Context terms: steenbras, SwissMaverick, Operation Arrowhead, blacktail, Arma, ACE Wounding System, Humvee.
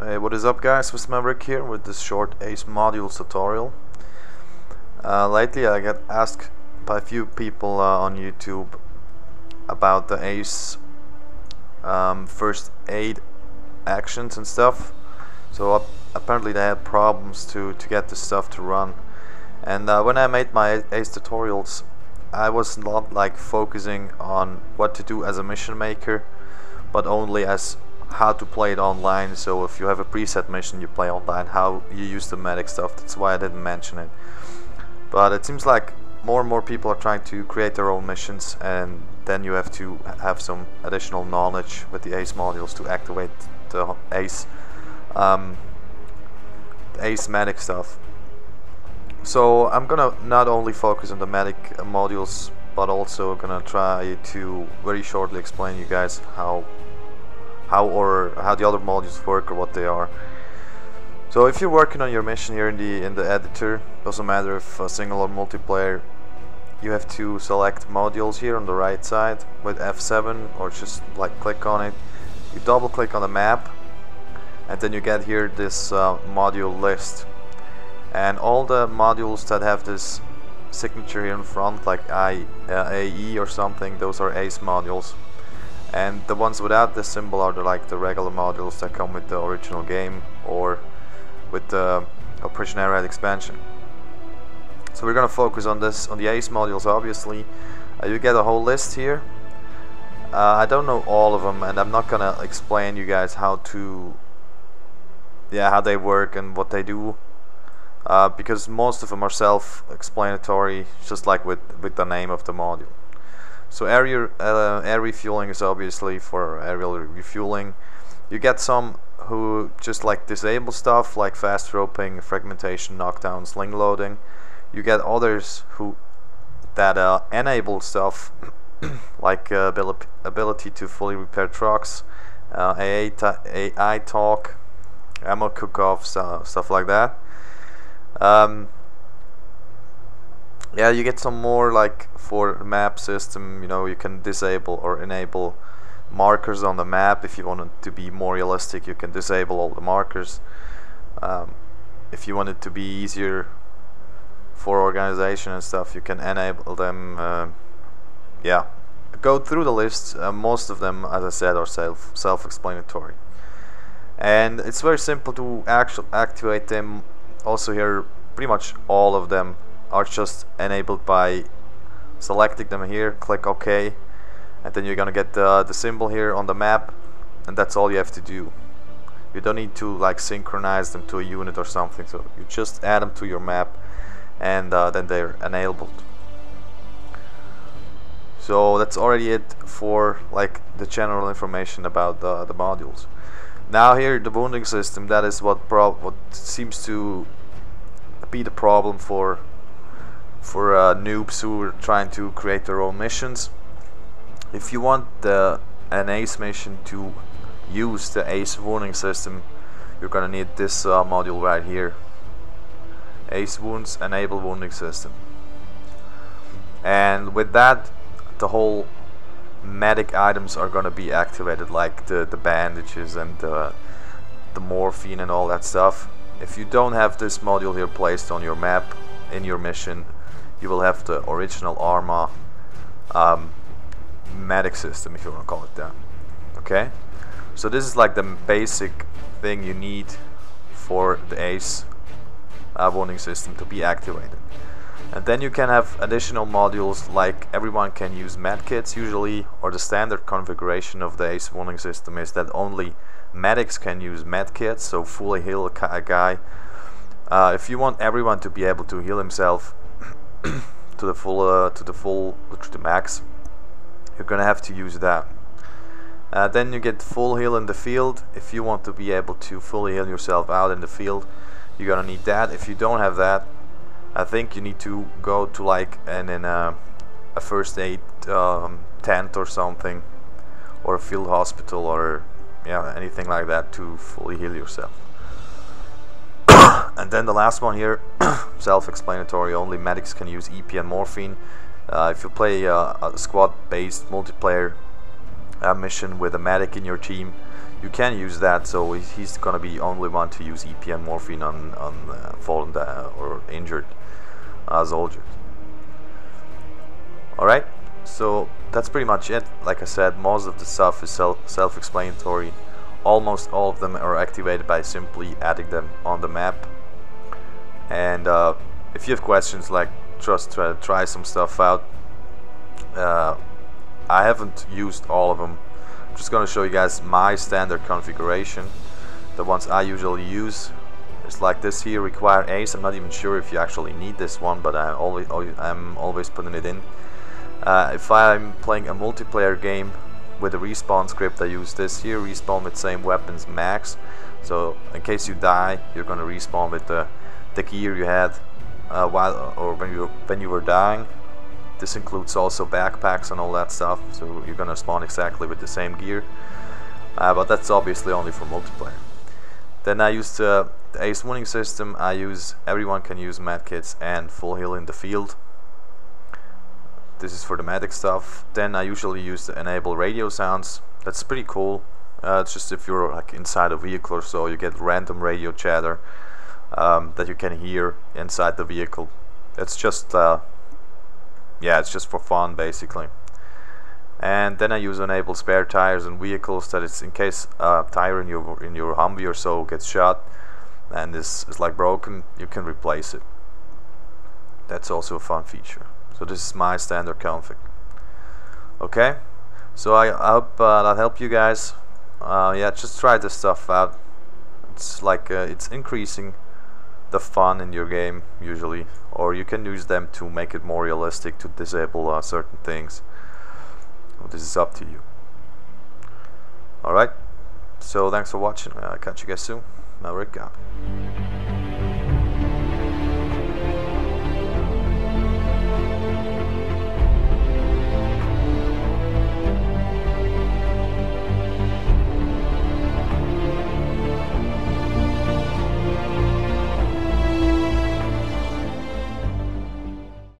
Hey, what is up guys, SwissMaverick here with this short ACE module tutorial. Lately I got asked by a few people on YouTube about the ACE first aid actions and stuff. So apparently they had problems to get this stuff to run. And when I made my ACE tutorials, I was not like focusing on what to do as a mission maker, but only as how to play it online. So if you have a preset mission, you play online, how you use the medic stuff. That's why I didn't mention it, but it seems like more and more people are trying to create their own missions, and then you have to have some additional knowledge with the ACE modules to activate the ACE medic stuff. So I'm gonna not only focus on the medic modules, but also gonna try to very shortly explain you guys how the other modules work or what they are. So if you're working on your mission here in the editor, doesn't matter if single or multiplayer, you have to select modules here on the right side with F7, or just like click on it. You double click on the map, and then you get here this module list, and all the modules that have this signature here in front, like AE or something, those are ACE modules. And the ones without this symbol are like the regular modules that come with the original game or with the Operation Arrowhead expansion. So we're gonna focus on the ACE modules, obviously. You get a whole list here. I don't know all of them, and I'm not gonna explain you guys how they work and what they do, because most of them are self-explanatory, just like with the name of the module. So air refueling is obviously for aerial refueling. You get some who just like disable stuff like fast roping, fragmentation, knockdown, sling loading. You get others who that enable stuff like ability to fully repair trucks, AI talk, ammo cook-offs, stuff like that. Yeah, you get some more like for map system, you know, you can disable or enable markers on the map. If you want it to be more realistic, you can disable all the markers. If you want it to be easier for organization and stuff, you can enable them. Yeah, go through the list. Most of them, as I said, are self-explanatory, and it's very simple to actually activate them. Also here, pretty much all of them are just enabled by selecting them here, click OK, and then you're gonna get the symbol here on the map, and that's all you have to do. You don't need to like synchronize them to a unit or something, so you just add them to your map, and then they're enabled. So that's already it for like the general information about the modules. Now here, the wounding system, that is what seems to be the problem for noobs who are trying to create their own missions. If you want an ACE mission to use the ACE wounding system, you're gonna need this module right here. ACE wounds, enable wounding system. And with that, the whole medic items are gonna be activated, like the bandages and the morphine and all that stuff. If you don't have this module here placed on your map in your mission, you will have the original Arma medic system, if you want to call it that. Okay, so this is like the basic thing you need for the ACE wounding system to be activated. And then you can have additional modules, like everyone can use medkits usually, or the standard configuration of the ACE wounding system is that only medics can use medkits, so fully heal a guy. If you want everyone to be able to heal himself to the max, you're gonna have to use that. Then you get full heal in the field. If you want to be able to fully heal yourself out in the field, you're gonna need that. If you don't have that, I think you need to go to like a first aid tent or something, or a field hospital, or yeah, anything like that to fully heal yourself. And then the last one here, self-explanatory, only medics can use EP and morphine. If you play a squad-based multiplayer mission with a medic in your team, you can use that, so he's gonna be only one to use EPM morphine on fallen or injured soldiers. Alright, so that's pretty much it. Like I said, most of the stuff is self-explanatory. Almost all of them are activated by simply adding them on the map. And if you have questions, like just try some stuff out. I haven't used all of them. I'm just gonna show you guys my standard configuration, the ones I usually use. It's like this here, require ace. I'm not even sure if you actually need this one, but I'm always putting it in. If I'm playing a multiplayer game with a respawn script, I use this here, respawn with same weapons max. So in case you die, you're gonna respawn with the gear you had while or when you were dying. This includes also backpacks and all that stuff, so you're gonna spawn exactly with the same gear, but that's obviously only for multiplayer. Then I use the ace wounding system. I use everyone can use medkits and full heal in the field. This is for the medic stuff. Then I usually use the enable radio sounds. That's pretty cool. It's just if you're like inside a vehicle or so, you get random radio chatter that you can hear inside the vehicle. It's just yeah, it's just for fun basically. And then I use enable spare tires and vehicles. That is in case a tire in your Humvee or so gets shot and is like broken, you can replace it. That's also a fun feature. So this is my standard config. Okay, so I hope that helped you guys. Yeah, just try this stuff out. It's like it's increasing the fun in your game usually, or you can use them to make it more realistic, to disable certain things. Well, this is up to you. Alright, so thanks for watching. Catch you guys soon. Maverick out.